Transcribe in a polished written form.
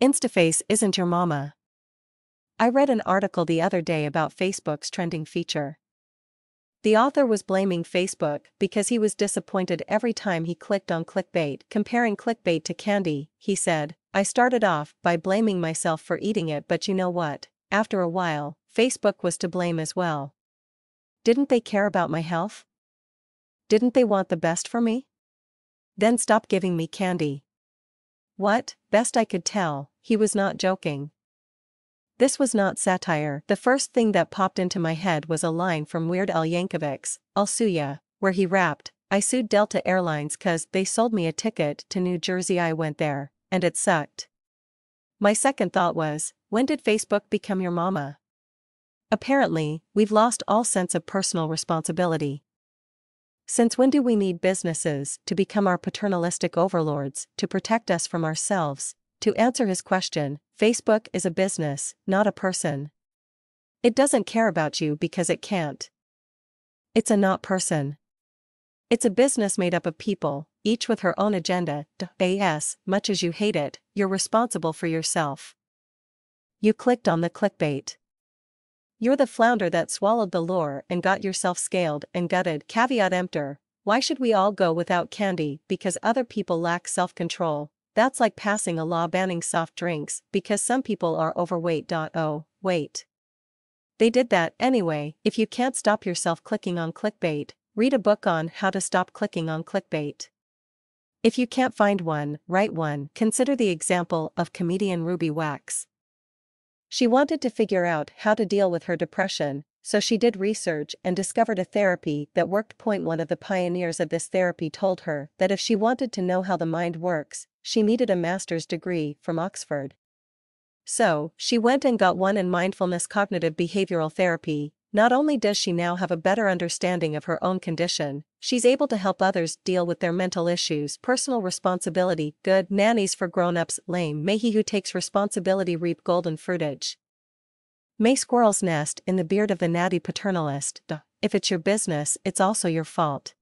Instaface isn't your mama. I read an article the other day about Facebook's trending feature. The author was blaming Facebook because he was disappointed every time he clicked on clickbait. Comparing clickbait to candy, he said, "I started off by blaming myself for eating it, but you know what? After a while, Facebook was to blame as well. Didn't they care about my health? Didn't they want the best for me? Then stop giving me candy." What? Best I could tell, he was not joking. This was not satire. The first thing that popped into my head was a line from Weird Al Yankovic's "I'll Sue Ya," where he rapped, "I sued Delta Airlines 'cause they sold me a ticket to New Jersey. I went there, and it sucked." My second thought was, when did Facebook become your mama? Apparently, we've lost all sense of personal responsibility. Since when do we need businesses to become our paternalistic overlords to protect us from ourselves? To answer his question, Facebook is a business, not a person. It doesn't care about you because it can't. It's a not person. It's a business made up of people, each with her own agenda. As much as you hate it, you're responsible for yourself. You clicked on the clickbait. You're the flounder that swallowed the lure and got yourself scaled and gutted. Caveat emptor, why should we all go without candy because other people lack self-control? That's like passing a law banning soft drinks because some people are overweight. Oh, wait. They did that anyway. If you can't stop yourself clicking on clickbait, read a book on how to stop clicking on clickbait. If you can't find one, write one. Consider the example of comedian Ruby Wax. She wanted to figure out how to deal with her depression, so she did research and discovered a therapy that worked. One of the pioneers of this therapy told her that if she wanted to know how the mind works, she needed a master's degree from Oxford. So, she went and got one in mindfulness cognitive behavioral therapy. Not only does she now have a better understanding of her own condition, she's able to help others deal with their mental issues. Personal responsibility, good. Nannies for grown-ups, lame. May he who takes responsibility reap golden fruitage. May squirrels nest in the beard of the natty paternalist. If it's your business, it's also your fault.